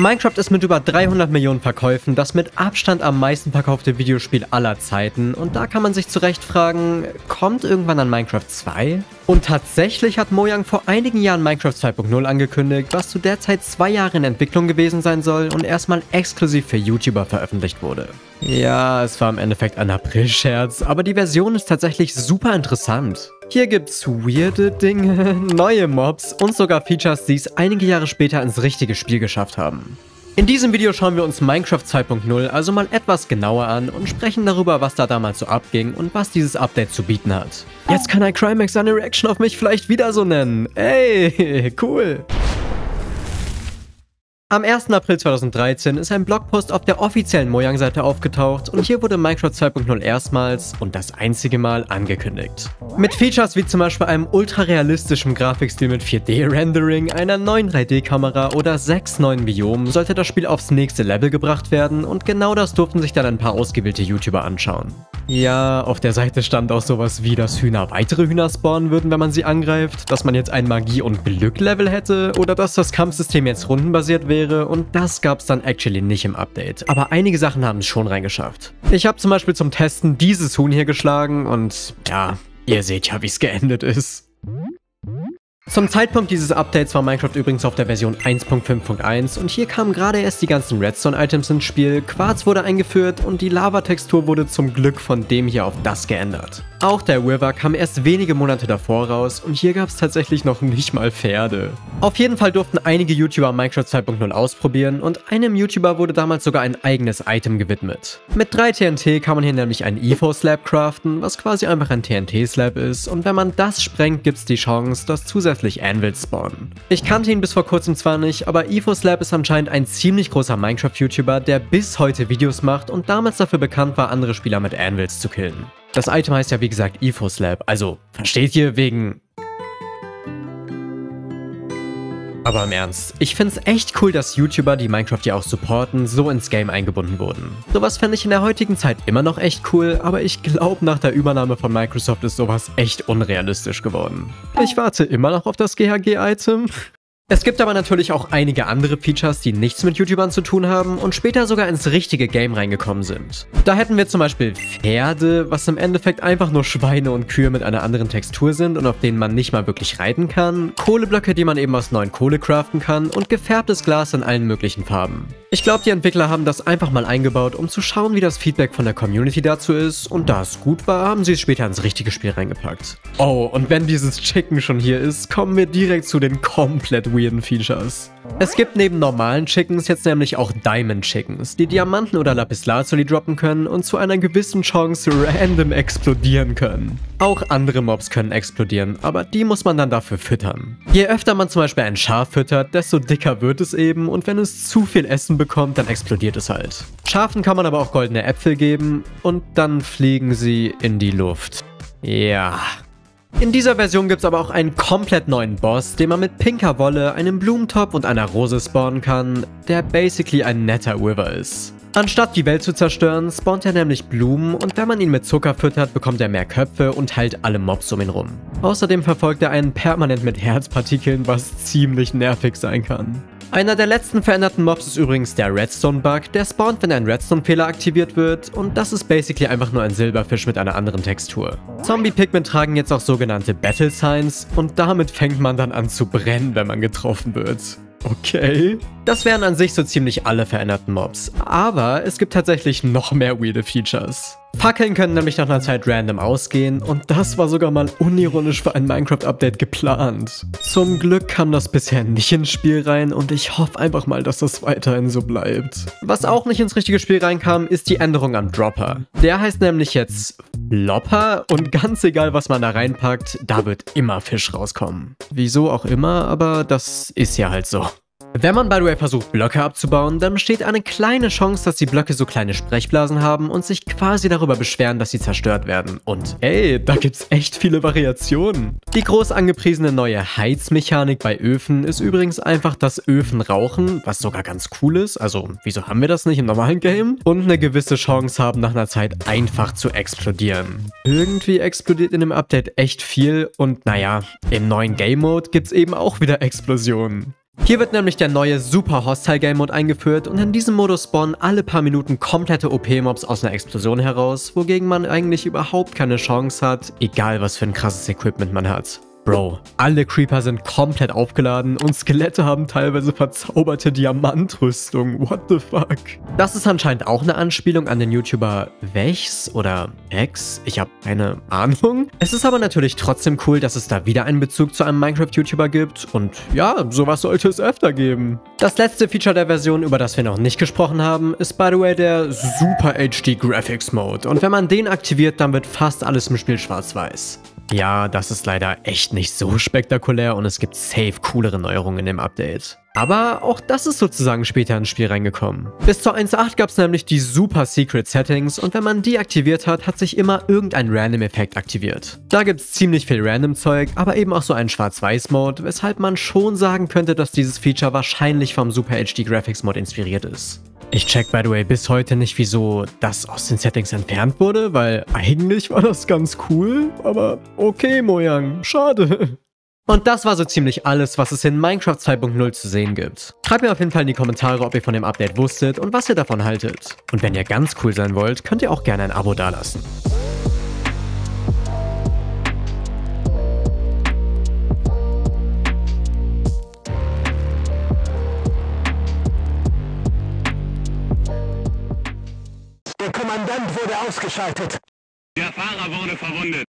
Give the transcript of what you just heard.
Minecraft ist mit über 300 Millionen Verkäufen das mit Abstand am meisten verkaufte Videospiel aller Zeiten und da kann man sich zu Recht fragen, kommt irgendwann an Minecraft 2? Und tatsächlich hat Mojang vor einigen Jahren Minecraft 2.0 angekündigt, was zu der Zeit 2 Jahre in Entwicklung gewesen sein soll und erstmal exklusiv für YouTuber veröffentlicht wurde. Ja, es war im Endeffekt ein April-Scherz, aber die Version ist tatsächlich super interessant. Hier gibt's weirde Dinge, neue Mobs und sogar Features, die es einige Jahre später ins richtige Spiel geschafft haben. In diesem Video schauen wir uns Minecraft 2.0 also mal etwas genauer an und sprechen darüber, was da damals so abging und was dieses Update zu bieten hat. Jetzt kann iCrimex seine Reaction auf mich vielleicht wieder so nennen. Ey, cool! Am 1. April 2013 ist ein Blogpost auf der offiziellen Mojang-Seite aufgetaucht und hier wurde Minecraft 2.0 erstmals und das einzige Mal angekündigt. Mit Features wie zum Beispiel einem ultrarealistischen Grafikstil mit 4D-Rendering, einer neuen 3D-Kamera oder 6 neuen Biomen sollte das Spiel aufs nächste Level gebracht werden und genau das durften sich dann ein paar ausgewählte YouTuber anschauen. Ja, auf der Seite stand auch sowas wie, dass Hühner weitere Hühner spawnen würden, wenn man sie angreift, dass man jetzt ein Magie- und Glück-Level hätte oder dass das Kampfsystem jetzt rundenbasiert wäre. Und das gab es dann actually nicht im Update. Aber einige Sachen haben es schon reingeschafft. Ich habe zum Beispiel zum Testen dieses Huhn hier geschlagen und ja, ihr seht ja, wie es geendet ist. Zum Zeitpunkt dieses Updates war Minecraft übrigens auf der Version 1.5.1 und hier kamen gerade erst die ganzen Redstone-Items ins Spiel, Quarz wurde eingeführt und die Lava-Textur wurde zum Glück von dem hier auf das geändert. Auch der Wither kam erst wenige Monate davor raus und hier gab es tatsächlich noch nicht mal Pferde. Auf jeden Fall durften einige YouTuber Minecraft 2.0 ausprobieren und einem YouTuber wurde damals sogar ein eigenes Item gewidmet. Mit 3 TNT kann man hier nämlich einen Evo-Slab craften, was quasi einfach ein TNT-Slab ist und wenn man das sprengt, gibt es die Chance, dass zusätzlich Anvil spawnen. Ich kannte ihn bis vor kurzem zwar nicht, aber Evo-Slab ist anscheinend ein ziemlich großer Minecraft-YouTuber, der bis heute Videos macht und damals dafür bekannt war, andere Spieler mit Anvils zu killen. Das Item heißt ja wie gesagt Evo-Slab, also versteht ihr wegen... Aber im Ernst, ich find's echt cool, dass YouTuber, die Minecraft ja auch supporten, so ins Game eingebunden wurden. Sowas fände ich in der heutigen Zeit immer noch echt cool, aber ich glaube nach der Übernahme von Microsoft ist sowas echt unrealistisch geworden. Ich warte immer noch auf das GHG-Item. Es gibt aber natürlich auch einige andere Features, die nichts mit YouTubern zu tun haben und später sogar ins richtige Game reingekommen sind. Da hätten wir zum Beispiel Pferde, was im Endeffekt einfach nur Schweine und Kühe mit einer anderen Textur sind und auf denen man nicht mal wirklich reiten kann, Kohleblöcke, die man eben aus neuen Kohle craften kann und gefärbtes Glas in allen möglichen Farben. Ich glaube, die Entwickler haben das einfach mal eingebaut, um zu schauen, wie das Feedback von der Community dazu ist und da es gut war, haben sie es später ins richtige Spiel reingepackt. Oh, und wenn dieses Chicken schon hier ist, kommen wir direkt zu den komplett weirden Features. Es gibt neben normalen Chickens jetzt nämlich auch Diamond Chickens, die Diamanten oder Lapislazuli droppen können und zu einer gewissen Chance random explodieren können. Auch andere Mobs können explodieren, aber die muss man dann dafür füttern. Je öfter man zum Beispiel ein Schaf füttert, desto dicker wird es eben und wenn es zu viel Essen bekommt, dann explodiert es halt. Schafen kann man aber auch goldene Äpfel geben und dann fliegen sie in die Luft. Ja... In dieser Version gibt es aber auch einen komplett neuen Boss, den man mit pinker Wolle, einem Blumentopf und einer Rose spawnen kann, der basically ein netter Wither ist. Anstatt die Welt zu zerstören, spawnt er nämlich Blumen und wenn man ihn mit Zucker füttert, bekommt er mehr Köpfe und heilt alle Mobs um ihn rum. Außerdem verfolgt er einen permanent mit Herzpartikeln, was ziemlich nervig sein kann. Einer der letzten veränderten Mobs ist übrigens der Redstone-Bug, der spawnt, wenn ein Redstone-Fehler aktiviert wird und das ist basically einfach nur ein Silberfisch mit einer anderen Textur. Zombie-Pigment tragen jetzt auch sogenannte Battle-Signs und damit fängt man dann an zu brennen, wenn man getroffen wird. Okay. Das wären an sich so ziemlich alle veränderten Mobs, aber es gibt tatsächlich noch mehr weirde Features. Fackeln können nämlich nach einer Zeit random ausgehen und das war sogar mal unironisch für ein Minecraft-Update geplant. Zum Glück kam das bisher nicht ins Spiel rein und ich hoffe einfach mal, dass das weiterhin so bleibt. Was auch nicht ins richtige Spiel reinkam, ist die Änderung am Dropper. Der heißt nämlich jetzt Flopper und ganz egal, was man da reinpackt, da wird immer Fisch rauskommen. Wieso auch immer, aber das ist ja halt so. Wenn man by the way versucht, Blöcke abzubauen, dann besteht eine kleine Chance, dass die Blöcke so kleine Sprechblasen haben und sich quasi darüber beschweren, dass sie zerstört werden. Und ey, da gibt's echt viele Variationen. Die groß angepriesene neue Heizmechanik bei Öfen ist übrigens einfach, dass Öfen rauchen, was sogar ganz cool ist, also wieso haben wir das nicht im normalen Game? Und eine gewisse Chance haben, nach einer Zeit einfach zu explodieren. Irgendwie explodiert in dem Update echt viel und naja, im neuen Game Mode gibt's eben auch wieder Explosionen. Hier wird nämlich der neue Super Hostile Game Mode eingeführt und in diesem Modus spawnen alle paar Minuten komplette OP-Mobs aus einer Explosion heraus, wogegen man eigentlich überhaupt keine Chance hat, egal was für ein krasses Equipment man hat. Bro, alle Creeper sind komplett aufgeladen und Skelette haben teilweise verzauberte Diamantrüstungen. What the fuck? Das ist anscheinend auch eine Anspielung an den YouTuber Wechs oder Ex. Ich habe keine Ahnung. Es ist aber natürlich trotzdem cool, dass es da wieder einen Bezug zu einem Minecraft-YouTuber gibt. Und ja, sowas sollte es öfter geben. Das letzte Feature der Version, über das wir noch nicht gesprochen haben, ist by the way der Super HD Graphics Mode. Und wenn man den aktiviert, dann wird fast alles im Spiel schwarz-weiß. Ja, das ist leider echt nicht so spektakulär und es gibt safe coolere Neuerungen in dem Update. Aber auch das ist sozusagen später ins Spiel reingekommen. Bis zur 1.8 gab es nämlich die Super Secret Settings und wenn man die aktiviert hat, hat sich immer irgendein Random-Effekt aktiviert. Da gibt es ziemlich viel Random-Zeug, aber eben auch so einen Schwarz-Weiß-Mode, weshalb man schon sagen könnte, dass dieses Feature wahrscheinlich vom Super HD Graphics Mode inspiriert ist. Ich check by the way bis heute nicht, wieso das aus den Settings entfernt wurde, weil eigentlich war das ganz cool, aber okay Mojang, schade. Und das war so ziemlich alles, was es in Minecraft 2.0 zu sehen gibt. Schreibt mir auf jeden Fall in die Kommentare, ob ihr von dem Update wusstet und was ihr davon haltet. Und wenn ihr ganz cool sein wollt, könnt ihr auch gerne ein Abo dalassen. Der Kommandant wurde ausgeschaltet. Der Fahrer wurde verwundet.